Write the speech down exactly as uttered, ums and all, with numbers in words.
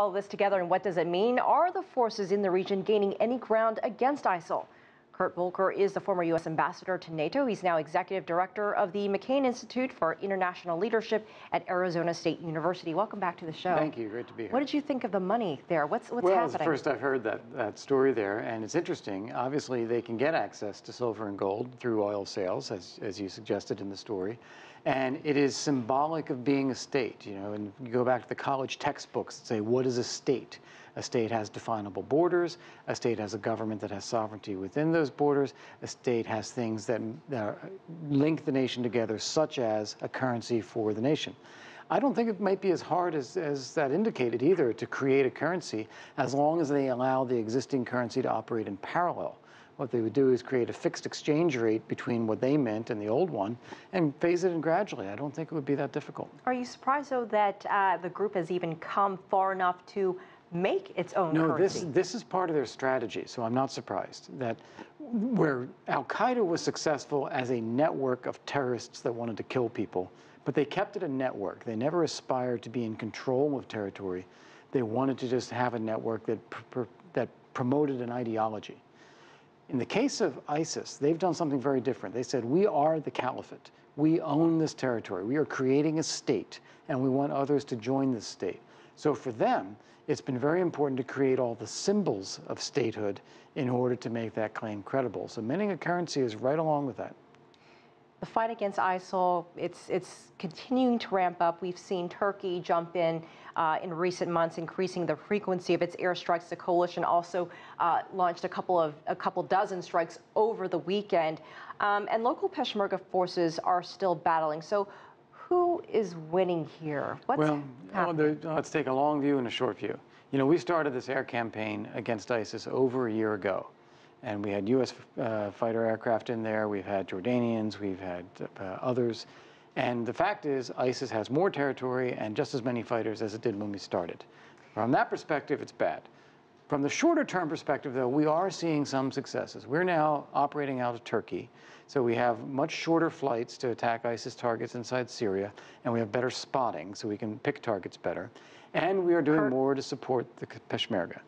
All this together, and what does it mean? Are the forces in the region gaining any ground against I S I L? Kurt Volker is the former U S ambassador to NATO. He's now executive director of the McCain Institute for International Leadership at Arizona State University. Welcome back to the show. Thank you. Great to be here. What did you think of the money there? What's, what's well, happening? Well, first I've heard that, that story there, and it's interesting. Obviously, they can get access to silver and gold through oil sales, as, as you suggested in the story. And it is symbolic of being a state, you know, and you go back to the college textbooks and say, what is a state? A state has definable borders. A state has a government that has sovereignty within those borders. A state has things that, that link the nation together, such as a currency for the nation. I don't think it might be as hard as, as that indicated either to create a currency, as long as they allow the existing currency to operate in parallel. What they would do is create a fixed exchange rate between what they meant and the old one and phase it in gradually. I don't think it would be that difficult. Are you surprised, though, that uh, the group has even come far enough to make its own no, currency? No, this, this is part of their strategy, so I'm not surprised that where Al-Qaeda was successful as a network of terrorists that wanted to kill people, but they kept it a network. They never aspired to be in control of territory. They wanted to just have a network that, pr pr that promoted an ideology. In the case of ISIS, they've done something very different. They said, we are the Caliphate. We own this territory. We are creating a state, and we want others to join this state. So for them, it's been very important to create all the symbols of statehood in order to make that claim credible. So minting a currency is right along with that. The fight against I S I L, it's, it's continuing to ramp up. We've seen Turkey jump in uh, in recent months, increasing the frequency of its airstrikes. The coalition also uh, launched a couple of a couple dozen strikes over the weekend. Um, and local Peshmerga forces are still battling. So who is winning here? What's well, oh, there, let's take a long view and a short view. You know, we started this air campaign against ISIS over a year ago. And we had U S uh, fighter aircraft in there, we've had Jordanians, we've had uh, others. And the fact is, ISIS has more territory and just as many fighters as it did when we started. From that perspective, it's bad. From the shorter term perspective, though, we are seeing some successes. We're now operating out of Turkey, so we have much shorter flights to attack ISIS targets inside Syria, and we have better spotting, so we can pick targets better. And we are doing more to support the Peshmerga.